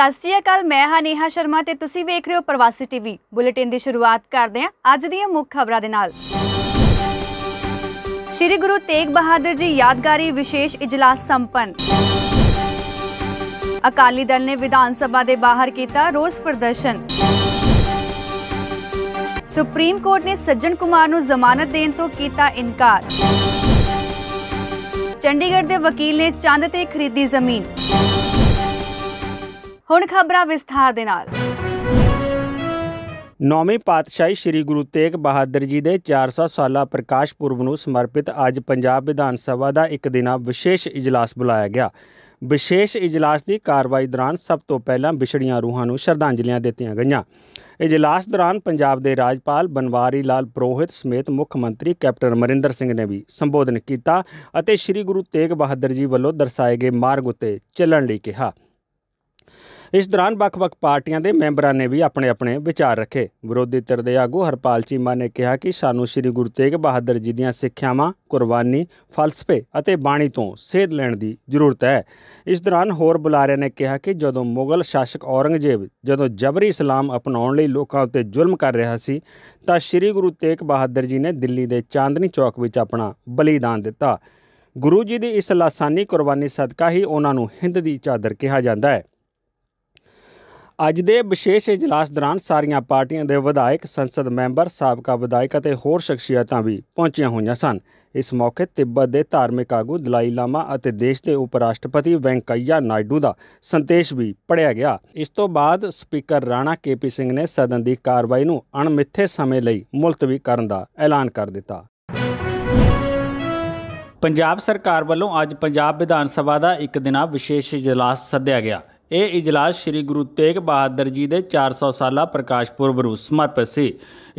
सत श्री अकाल, मैं हां नेहा शर्मा ते तुसी वेख रहे हो प्रवासी टीवी। बुलेटिन दी शुरुआत करदे हां अज दीयां मुख खबरां दे नाल। श्री गुरु तेग बहादुर जी यादगारी विशेष इजलास संपन्न। अकाली दल ने विधानसभा के बाहर किया रोस प्रदर्शन। सुप्रीम कोर्ट ने सज्जन कुमार को जमानत देने तो किया इनकार। चंडीगढ़ के वकील ने चंद ते खरीदी जमीन। हुण खबरां विस्तार दे नाल। नौवीं पातशाही श्री गुरु तेग बहादुर जी के 400 साल प्रकाश पुरब को समर्पित अज पंजाब विधान सभा का एक दिन विशेष इजलास बुलाया गया। विशेष इजलास की कार्रवाई दौरान सब तो पहला बिछड़ियां रूहां को श्रद्धांजलियां दित्तियां गईयां। इजलास दौरान पंजाब के राज्यपाल बनवारी लाल पुरोहित समेत मुख्यमंत्री कैप्टन अमरिंदर सिंह ने भी संबोधन किया और श्री गुरु तेग बहादुर जी वालों दर्शाए गए मार्ग उत्ते चलण लई कहा। इस दौरान ਵੱਖ-ਵੱਖ पार्टियां के मैंबरों ने भी अपने अपने विचार रखे। विरोधी धिर के आगू हरपाल चीमा ने कहा कि सानू श्री गुरु तेग बहादुर जी दीयां सिक्ख्यावां, कुरबानी, फलसफे और बाणी तो सेध लैण की जरूरत है। इस दौरान होर बुलारिया ने कहा कि जदों मुगल शासक औरंगजेब जदों जबरी इस्लाम अपनाउण लई लोकां उत्ते जुल्म कर रहा सी तां श्री गुरु तेग बहादुर जी ने दिल्ली के चांदनी चौक विच अपना बलिदान दिता। गुरु जी की इस लासानी कुरबानी सदका ही उन्हां नूं हिंद की चादर कहा जाता है। अज दे विशेष इजलास दौरान सारियां पार्टियां दे विधायक, संसद मैंबर, साबका विधायक और होर शख्सियतां भी पहुंचियां हुई सन। इस मौके तिब्बत के धार्मिक आगू दलाई लामा और देश के उपराष्ट्रपति वैंकैया नायडू का संदेश भी पढ़िया गया। इस तो बाद स्पीकर राणा के पी सिंह ने सदन की कार्रवाई को अणमिथे समय लई मुलतवी करने का ऐलान कर दिता। पंजाब सरकार वालों अज पंजाब विधान सभा का एक दिन विशेष इजलास सद्या गया। ये इजलास श्री गुरु तेग बहादुर जी के 400 साल प्रकाश पुरब को समर्पित सी।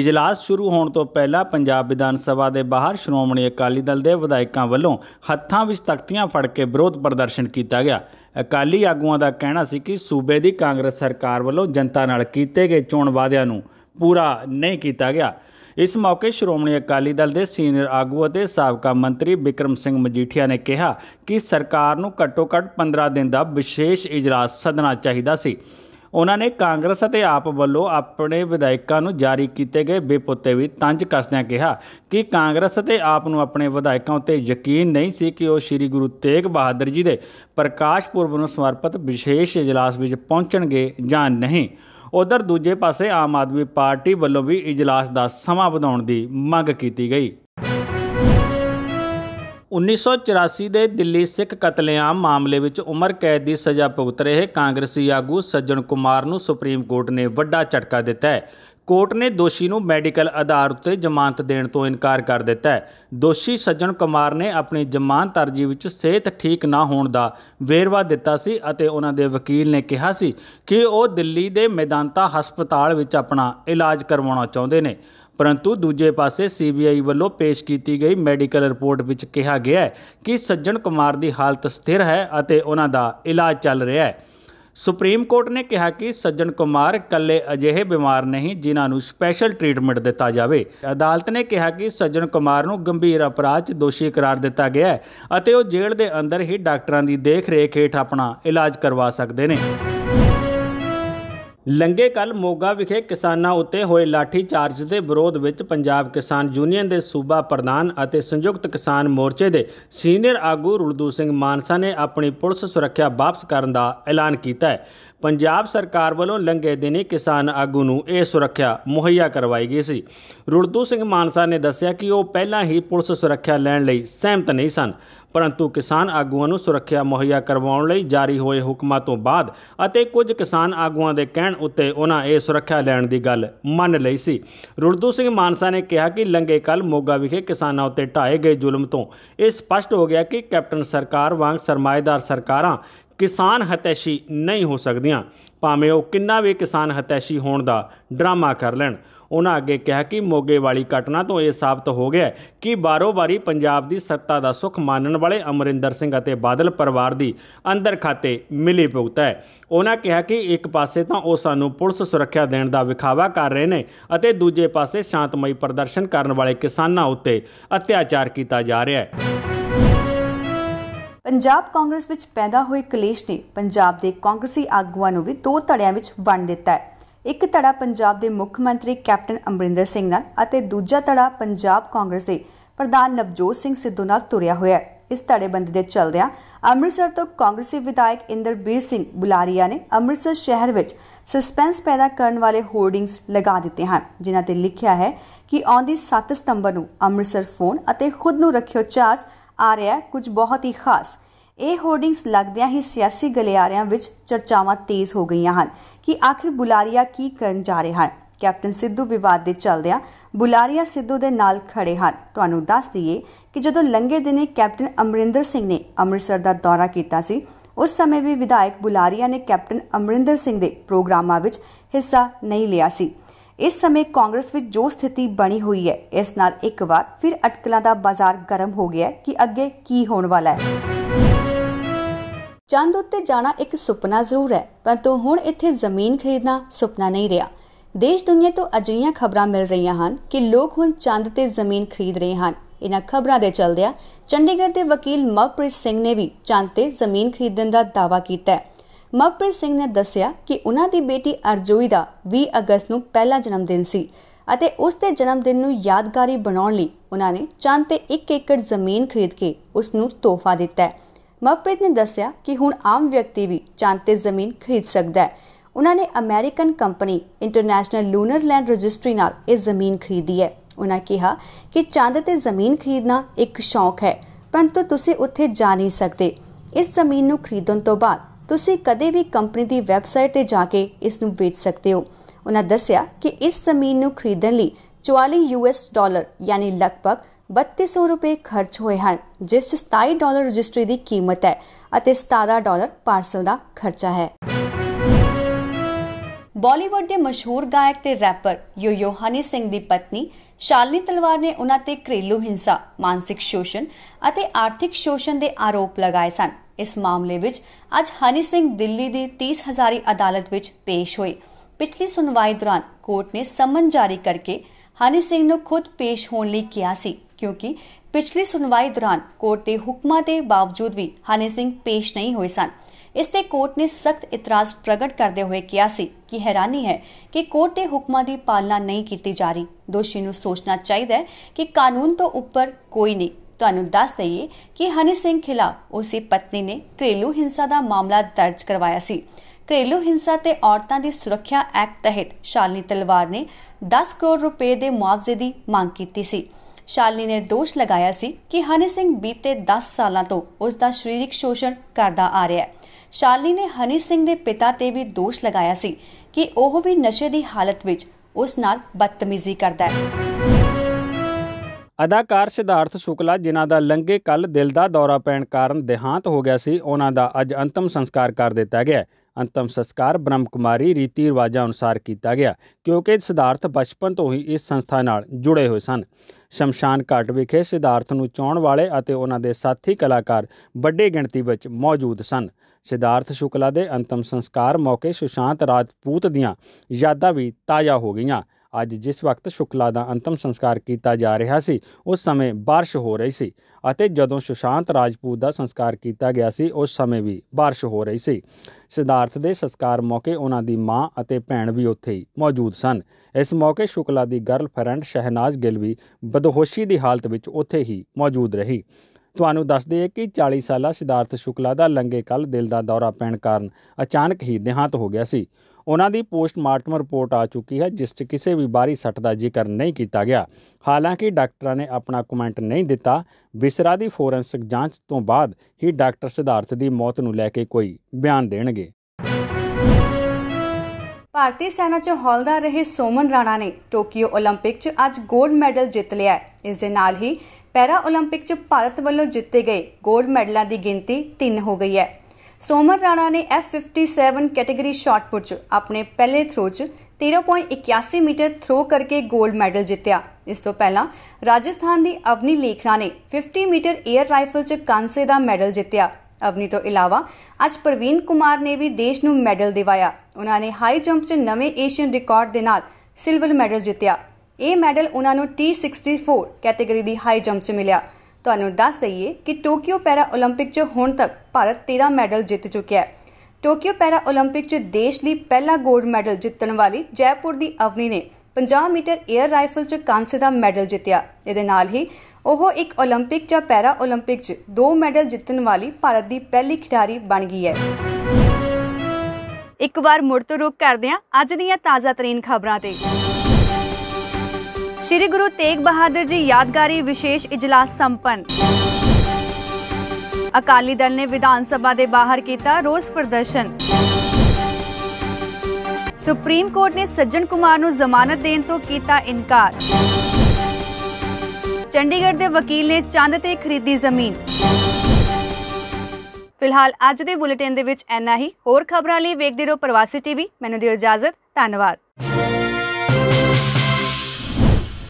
इजलास शुरू होने तो पहला पंजाब विधान सभा के बाहर श्रोमणी अकाली दल के विधायकों वालों हत्थों में तख्तियां फड़ के विरोध प्रदर्शन किया गया। अकाली आगुआं का कहना सी कि सूबे की कांग्रेस सरकार वालों जनता नाल कीते गए चोण वादियां नूं पूरा नहीं किया गया। इस मौके श्रोमणी अकाली दल के सीनियर आगू और साबका मंत्री बिक्रम सिंह मजिठिया ने कहा कि सरकार नूं घट्टो घट्ट 15 दिन का विशेष इजलास सदना चाहिदा सी। उन्होंने कांग्रेस और आप वालों अपने विधायकों को जारी किए गए बेपुत भी तंज कसदियां कहा कि कांग्रेस और आप नूं अपने विधायकों उत्ते यकीन नहीं सी कि वह श्री गुरु तेग बहादुर जी के प्रकाश पुरब नूं समर्पित विशेष इजलास में पहुंचणगे जां नहीं। उधर दूजे पासे आम आदमी पार्टी वालों भी इजलास का समा बढ़ाने की मांग की गई। 1984 के दिल्ली सिख कतलेआम मामले में उम्र कैद की सज़ा भुगत रहे कांग्रेसी आगू सज्जन कुमार को सुप्रीम कोर्ट ने बड़ा झटका दिता है। कोर्ट ने दोषी को मैडिकल आधार उत्ते जमानत देने तो इनकार कर दिता है। दोषी सज्जन कुमार ने अपनी जमानत अर्जी में सेहत ठीक ना होने का वेरवा दिता सी अते उन्होंने वकील ने कहा सी कि वह दिल्ली के मेदांता हस्पताल में अपना इलाज करवाना चाहते हैं। परंतु दूजे पासे CBI वालों पेश की गई मैडिकल रिपोर्ट में कहा गया है कि सज्जन कुमार की हालत स्थिर है और उनका इलाज चल रहा है। सुप्रीम कोर्ट ने कहा कि सज्जन कुमार कल्ले अजिहे बीमार नहीं जिन्होंने स्पैशल ट्रीटमेंट दिता जाए। अदालत ने कहा कि सज्जन कुमार को गंभीर अपराध दोषी करार दिता गया है और वह जेल के अंदर ही डॉक्टरों की देख रेख हेठ अपना इलाज करवा सकते हैं। लंघे कल मोगा विखे किसानों उत्ते होए लाठीचार्ज के विरोध में पंजाब किसान यूनियन के सूबा प्रधान और संयुक्त किसान मोर्चे के सीनियर आगू रुलदू सिंह मानसा ने अपनी पुलिस सुरक्षा वापस करने का ऐलान किया है। पंजाब सरकार वालों लंघे दिन ही किसान आगू को यह सुरक्षा मुहैया करवाई गई सी। रुलदू सिंह मानसा ने दस्सिया कि वह पहला ही पुलिस सुरक्षा लैण लई सहमत नहीं सन, परंतु किसान आगुआं नूं सुरक्षा मुहैया करवाउण लई जारी होए हुक्मां तों बाद अते कुछ किसान आगुआं दे कहण उत्ते उन्हां इह सुरक्षा लैण दी गल मंन लई सी। रुलदू सिंह मानसा ने कहा कि लंघे कल मोगा विखे किसानां उत्ते ढाए गए जुल्म तों इह स्पष्ट हो गया कि कैप्टन सरकार वांग सरमाएदार सरकारां किसान हतैशी नहीं हो सकदियां, भावें उह किन्ना भी किसान हतैशी होण दा ड्रामा कर लैण। उन्होंने अगे कहा कि मोगे वाली घटना तो यह साबित हो गया कि बारोबारी पंजाब की सत्ता का सुख मानने वाले अमरिंदर सिंह अते बादल परिवार की अंदर खाते मिली भुगत है। उन्होंने कहा कि एक पासे तो वह सानू पुलिस सुरक्षा देने का विखावा कर रहे हैं और दूजे पासे शांतमई प्रदर्शन करने वाले किसानों उत्ते अत्याचार किया जा रहा है। पंजाब कांग्रेस विच पैदा होए कलेश ने पंजाब के कांग्रेसी आगुआं नूं भी दो धड़ियां विच वंड दिता है। एक धड़ा पंजाब के मुख्य मंत्री कैप्टन अमरिंदर सिंह नाल अते दूजा धड़ा पंजाब कांग्रेस के प्रधान नवजोत सिंह सिद्धू नाल तुरिया होया है। इस धड़ेबंदी के चलदियां अमृतसर तो कांग्रेसी विधायक इंदरबीर सिंह बुलारिया ने अमृतसर शहर में सस्पेंस पैदा करने वाले होर्डिंग्स लगा दिते हैं, जिन्हां ते लिखिया है कि आउंदी 7 सितंबर नूं अमृतसर फोन अते खुद नूं रखियो चार्ज आ रहा है कुछ बहुत ही खास। ये होर्डिंग्स लगदियां ही सियासी गलियारियां विच चर्चावां तेज हो गईयां हन कि आखिर बुलारिया की करन जा रहे हैं। कैप्टन सिद्धू विवाद के चलदियां बुलारिया सिद्धू के नाल खड़े हैं। तुहानूं दस दईए कि जदों लंघे दिने कैप्टन अमरिंदर सिंह ने अमृतसर का दौरा किया सी, उस समय भी विधायक बुलारिया ने कैप्टन अमरिंदर सिंह के प्रोग्रामां विच हिस्सा नहीं लिया सी। इस समय कांग्रेस विच जो स्थिति बनी हुई है, इस नाल एक बार फिर अटकलां दा बाजार गर्म हो गया है कि अगे की होने वाला है। चंद उत्ते जाना एक सुपना जरूर है, परंतु हुण इत्थे जमीन खरीदना सुपना नहीं रहा। देश दुनिया तो अजिहियां खबरां मिल रहियां हन कि लोग हुण चंद ते जमीन खरीद रहे हैं। इन्हां खबरां दे चलदियां चंडीगढ़ के वकील मवप्रीत सिंह ने भी चंद ते जमीन खरीदण दा दावा कीता है। मवप्रीत सिंह ने दस्सिया कि उन्हां दी बेटी अरजोई दा 20 अगस्त नूं पहला जन्मदिन सी अते उस दे जन्मदिन नूं यादगारी बनाउण लई उन्हां ने चंद ते 1 एकड़ जमीन खरीद के उस नूं तोहफा दिता है। मवप्रीत ने दस्सिया कि हुण आम व्यक्ति भी चंद ते जमीन खरीद सकदा है। उन्होंने American company international lunar land registry नाल ये जमीन खरीदी है। उन्होंने कहा कि चंद ते जमीन खरीदना एक शौक है, परंतु तुसीं उत्थे जा नहीं सकते। इस जमीन नूं खरीदण तो बाद तुसीं कदे भी कंपनी की वैबसाइट ते जाके इस नूं वेच सकते हो। उन्होंने दस्सिया कि इस जमीन नूं खरीदण लई $44 यानी लगभग 3200 रुपये खर्च हुए हैं, जिस च $27 रजिस्ट्री की कीमत है और $17 पार्सल का खर्चा है। बॉलीवुड के मशहूर गायक ते रैपर यो योहानी सिंह की पत्नी शालिनी तलवार ने उन्हें घरेलू हिंसा, मानसिक शोषण और आर्थिक शोषण के आरोप लगाए सन। इस मामले में आज हनी सिंह दिल्ली की 30,000 अदालत में पेश हुए। पिछली सुनवाई दौरान कोर्ट ने समन जारी करके हनी सिंह ने खुद पेश होने लई कहा सी, क्योंकि पिछली सुनवाई दौरान कोर्ट के हुक्मां के बावजूद भी हनी सिंह पेश नहीं हुए सन। इसते कोर्ट ने सख्त इतराज प्रगट करते हुए कहा सी कि हैरानी है कि कोर्ट के हुक्मां की पालना नहीं की जा रही। दोषी नूं सोचना चाहिए है कि कानून तो उपर कोई नहीं। तुहानूं दस दईए कि हनी सिंह खिलाफ उसकी पत्नी ने घरेलू हिंसा का मामला दर्ज करवाया सी। घरेलू हिंसा ते औरतों की सुरक्षा एक्ट तहत शालिनी तलवार ने 10 करोड़ रुपए के मुआवजे की मांग की सी। शालिनी ने दोष लगाया सी कि हनी सिंह बीते 10 सालों तो उसका शरीरिक शोषण करता आ रहा है। शालिनी ने हनी सिंह के पिता ते भी दोष लगाया सी कि वह भी नशे की हालत में उस नाल बदतमीजी करता है। अदाकार सिद्धार्थ शुक्ला जिन्हां दा लंघे कल दिल का दौरा पैण कारण देहांत हो गया सी, उन्हां दा अज अंतिम संस्कार कर दिता गया। अंतिम संस्कार ब्रह्मकुमारी रीति रिवाजां अनुसार किया गया, क्योंकि सिद्धार्थ बचपन तो ही इस संस्था नाल जुड़े हुए सन। शमशान घाट विखे सिद्धार्थ नूं चाहण वाले अते उन्हां दे साथी कलाकार वड्डी गिणती विच मौजूद सन। सिद्धार्थ शुक्ला दे अंतिम संस्कार मौके सुशांत राजपूत दीआं यादां भी ताज़ा हो गईआं। अज जिस वक्त शुक्ला का अंतिम संस्कार किया जा रहा सी, उस समय बारिश हो रही सी अते जदों सुशांत राजपूत का संस्कार किया गया सी, उस समय भी बारिश हो रही सी। सिद्धार्थ के संस्कार मौके उन्हां दी माँ अते भैण भी उत्थे ही मौजूद सन। इस मौके शुक्ला की गर्लफ्रेंड शहनाज गिल भी बदहोशी की हालत में उत्थे ही मौजूद रही। तुहानूं दस दईए कि 40 साला सिद्धार्थ शुक्ला का लंघे कल दिल का दौरा पैण कारण अचानक ही देहांत हो गया सी। उन्हां दी पोस्टमार्टम रिपोर्ट आ चुकी है, जिस च किसी भी बाहरी सट का जिक्र नहीं किया गया। हालांकि डॉक्टरों ने अपना कमेंट नहीं दिता। विसरा की फोरेंसिक जांच तो बाद ही डॉक्टर सिद्धार्थ की मौत को लेकर कोई बयान देणगे। भारतीय सेना च हौलदार रहे सोमन राणा ने टोकियो ओलंपिक च अज गोल्ड मैडल जित लिया है। इस दे नाल ही पैरा ओलंपिक च भारत वालों जिते गए गोल्ड मैडलों की गिनती 3 हो गई है। सोमन राणा ने F57 कैटेगरी शॉटपुट अपने पहले थ्रो 13.81 मीटर थ्रो करके गोल्ड मैडल जित्या। इस तो पहला राजस्थान की अवनी लेखरा ने 50 मीटर एयर राइफल च कांसे का मैडल जित्या। अवनी तो इलावा अज प्रवीण कुमार ने भी देश नूं मैडल दिवाया। उन्होंने हाई जंप च नवे एशियन रिकॉर्ड के नाल सिल्वर मैडल जित्या। ये मैडल उन्होंने T64 कैटेगरी की हाई जंप च मिलिया। तो अनुदास रहिए कि टोकियो पैरा ओलंपिक च हुण तक भारत 13 मैडल जित चुकिया है। टोकियो पैरा ओलंपिक च देश लई पहला गोल्ड मैडल जितण वाली जयपुर की अवनी ने 50 मीटर एयर राइफल च कांसे का मैडल जितया। इहदे नाल ही ओह एक ओलंपिक या पैरा ओलंपिक च 2 मैडल जितण वाली भारत की पहली खिडारी बन गई है। एक बार मुड़ तो रुख करते हैं अज दियां ताज़ा तरीन खबरों ते। श्री गुरु तेग बहादुर जी यादगारी विशेष इजलास संपन्न। अकाली दल ने विधानसभा के बाहर किया रोस प्रदर्शन। सुप्रीम कोर्ट ने सज्जन कुमार नूं जमानत देने तो किया इनकार। चंडीगढ़ के वकील ने चंद ते खरीदी जमीन। फिलहाल आज दे बुलेटिन दे विच इन्ना ही। होर खबरां लई वेखदे रहो प्रवासी टीवी। मैनूं दिओ इजाजत, धन्नवाद।